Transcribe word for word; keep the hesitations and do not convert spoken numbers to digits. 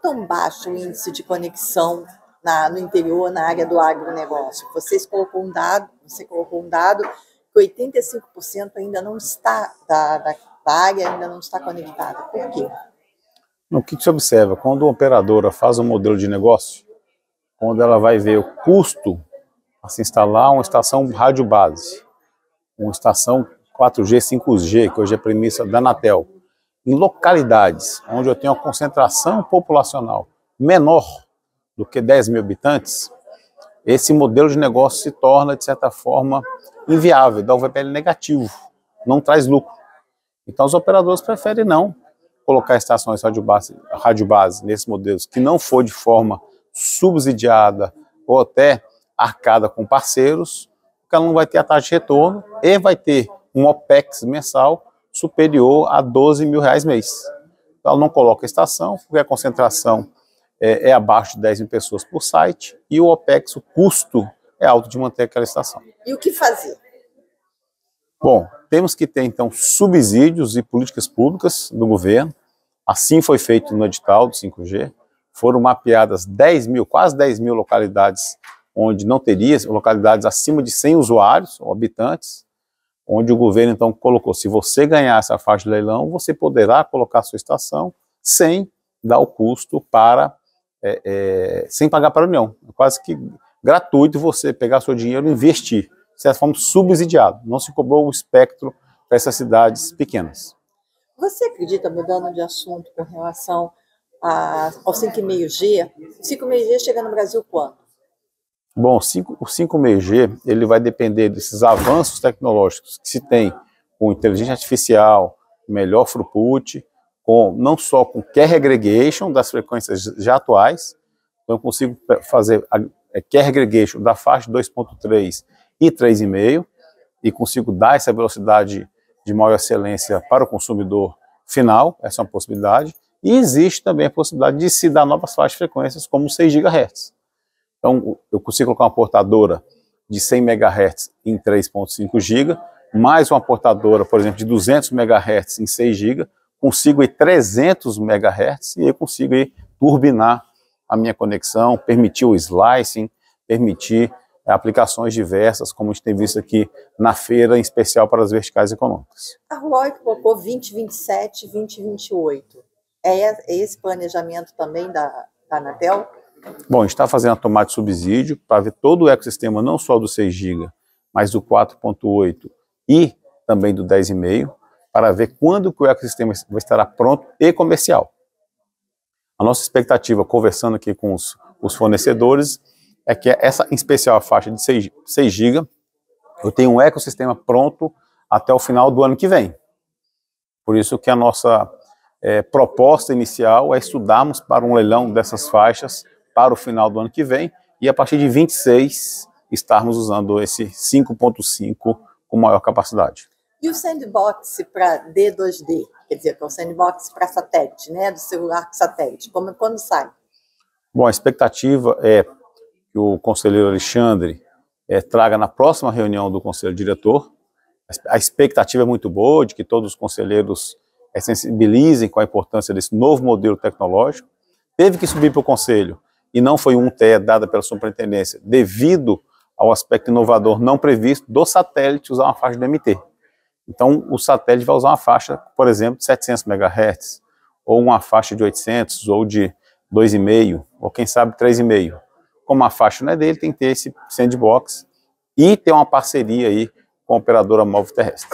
tão baixo o índice de conexão na, no interior, na área do agronegócio? Vocês colocou um dado, você colocou um dado que oitenta e cinco por cento ainda não está, da, da área ainda não está conectada. Por quê? O que, que se observa? Quando uma operadora faz um modelo de negócio, quando ela vai ver o custo a se instalar uma estação rádio base, uma estação quatro G, cinco G, que hoje é a premissa da Anatel, em localidades onde eu tenho uma concentração populacional menor do que dez mil habitantes, esse modelo de negócio se torna, de certa forma, inviável, dá o V P L negativo, não traz lucro. Então os operadores preferem não colocar estações rádio base, rádio base nesses modelos que não for de forma subsidiada ou até arcada com parceiros, porque ela não vai ter a taxa de retorno e vai ter um OPEX mensal superior a doze mil reais mês. Então ela não coloca estação, porque a concentração é, é abaixo de dez mil pessoas por site e o OPEX, o custo, é alto de manter aquela estação. E o que fazer? Bom, temos que ter então subsídios e políticas públicas do governo, assim foi feito no edital do cinco G, foram mapeadas dez mil, quase dez mil localidades onde não teria, localidades acima de cem usuários ou habitantes, onde o governo então colocou, se você ganhar essa faixa de leilão, você poderá colocar a sua estação sem dar o custo para, é, é, sem pagar para a União, quase que gratuito você pegar seu dinheiro e investir, de certa forma subsidiado, não se cobrou o espectro para essas cidades pequenas. Você acredita, mudando de assunto com relação a, ao cinco e meio G, cinco e meio G chega no Brasil quando? Bom, o cinco e meio G ele vai depender desses avanços tecnológicos que se tem com inteligência artificial, melhor throughput, com, não só com carrier aggregation das frequências já atuais, então eu consigo fazer a, é carrier aggregation da faixa dois ponto três e três vírgula cinco e consigo dar essa velocidade de maior excelência para o consumidor final, essa é uma possibilidade, e existe também a possibilidade de se dar novas faixas de frequências como seis gigahertz. Então eu consigo colocar uma portadora de cem megahertz em três ponto cinco gigahertz, mais uma portadora, por exemplo, de duzentos megahertz em seis gigahertz, consigo ir trezentos megahertz e eu consigo ir turbinar a minha conexão, permitir o slicing, permitir aplicações diversas, como a gente tem visto aqui na feira, em especial para as verticais econômicas. A Huawei colocou vinte, vinte e sete, vinte e vinte e oito. É esse planejamento também da, da Anatel? Bom, a gente está fazendo a tomada de subsídio para ver todo o ecossistema, não só do seis gigabytes, mas do quatro ponto oito e também do dez vírgula cinco, para ver quando que o ecossistema estará pronto e comercial. A nossa expectativa, conversando aqui com os, os fornecedores, é que essa, em especial a faixa de seis gigabytes, eu tenho um ecossistema pronto até o final do ano que vem. Por isso que a nossa é, proposta inicial é estudarmos para um leilão dessas faixas para o final do ano que vem e a partir de vinte e seis estarmos usando esse cinco ponto cinco com maior capacidade. E o sandbox para D dois D? Quer dizer, que é o sandbox para satélite, né? Do celular para satélite. Como, quando sai? Bom, a expectativa é que o conselheiro Alexandre é, traga na próxima reunião do conselho diretor. A expectativa é muito boa de que todos os conselheiros é, sensibilizem com a importância desse novo modelo tecnológico. Teve que subir para o conselho e não foi um T E dada pela superintendência devido ao aspecto inovador não previsto do satélite usar uma faixa de M T. Então o satélite vai usar uma faixa, por exemplo, de setecentos megahertz ou uma faixa de oitocentos ou de dois vírgula cinco ou quem sabe três vírgula cinco. Como a faixa não é dele, tem que ter esse sandbox e ter uma parceria aí com a operadora móvel terrestre.